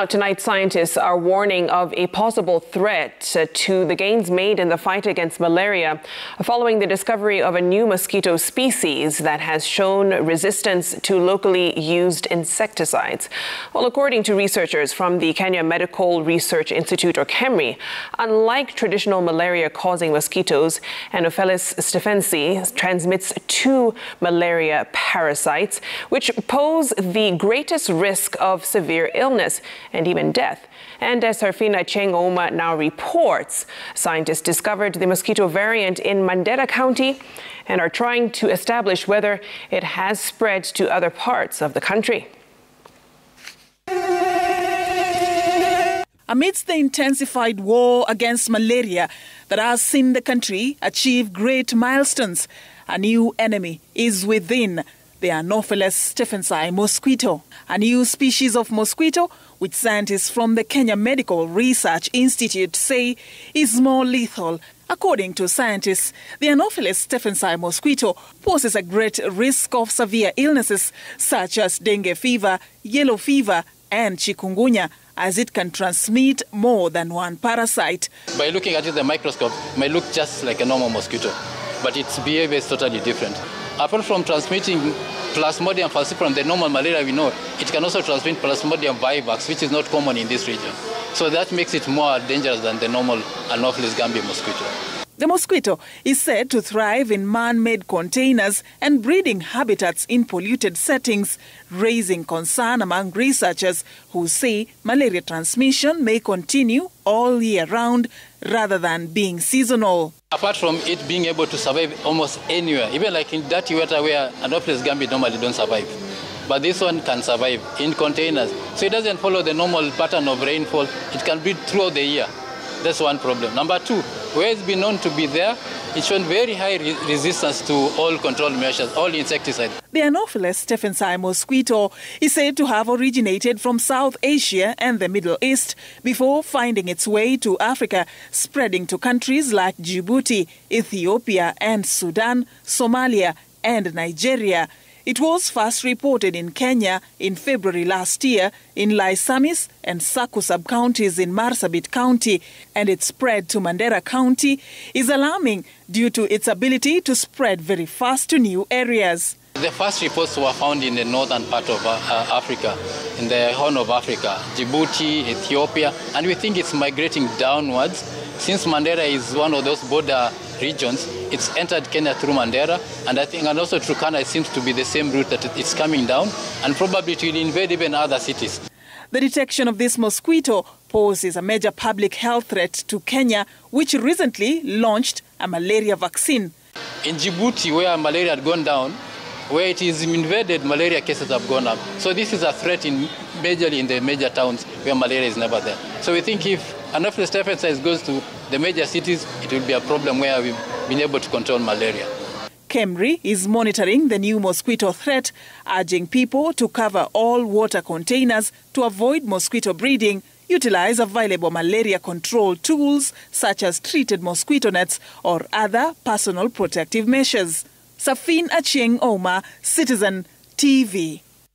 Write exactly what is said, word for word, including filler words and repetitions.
Now tonight, scientists are warning of a possible threat to the gains made in the fight against malaria following the discovery of a new mosquito species that has shown resistance to locally used insecticides. Well, according to researchers from the Kenya Medical Research Institute, or KEMRI, unlike traditional malaria-causing mosquitoes, Anopheles stephensi transmits two malaria parasites, which pose the greatest risk of severe illness and even death. And as Harfina Chengoma Oma now reports, scientists discovered the mosquito variant in Mandera County and are trying to establish whether it has spread to other parts of the country. Amidst the intensified war against malaria that has seen the country achieve great milestones, a new enemy is within: the Anopheles stephensi mosquito, a new species of mosquito which scientists from the Kenya Medical Research Institute say is more lethal. According to scientists, the Anopheles stephensi mosquito poses a great risk of severe illnesses such as dengue fever, yellow fever and chikungunya, as it can transmit more than one parasite. By looking at it in the microscope, it may look just like a normal mosquito, but its behavior is totally different. Apart from transmitting Plasmodium falciparum, the normal malaria we know, it can also transmit Plasmodium vivax, which is not common in this region. So that makes it more dangerous than the normal Anopheles gambiae mosquito. The mosquito is said to thrive in man-made containers and breeding habitats in polluted settings, raising concern among researchers who say malaria transmission may continue all year round rather than being seasonal. Apart from it being able to survive almost anywhere, even like in dirty water where Anopheles gambiae normally don't survive, but this one can survive in containers. So it doesn't follow the normal pattern of rainfall. It can breed throughout the year. That's one problem. Number two, where it's been known to be there, it's shown very high re resistance to all control measures, all insecticides. The Anopheles stephensi mosquito is said to have originated from South Asia and the Middle East before finding its way to Africa, spreading to countries like Djibouti, Ethiopia and Sudan, Somalia and Nigeria. It was first reported in Kenya in February last year in Laisamis and Saku sub-counties in Marsabit County, and its spread to Mandera County is alarming due to its ability to spread very fast to new areas. The first reports were found in the northern part of uh, Africa, in the Horn of Africa, Djibouti, Ethiopia, and we think it's migrating downwards. Since Mandera is one of those border regions, it's entered Kenya through Mandera, and I think and also through Kenya it seems to be the same route that it's coming down, and probably it will invade even other cities. The detection of this mosquito poses a major public health threat to Kenya, which recently launched a malaria vaccine. In Djibouti, where malaria had gone down, where it is invaded, malaria cases have gone up. So this is a threat in majorly in the major towns where malaria is never there. So we think if Anopheles stephensi goes to the major cities, it will be a problem where we've been able to control malaria. KEMRI is monitoring the new mosquito threat, urging people to cover all water containers to avoid mosquito breeding, utilize available malaria control tools such as treated mosquito nets or other personal protective measures. Safin Achieng Oma, Citizen T V.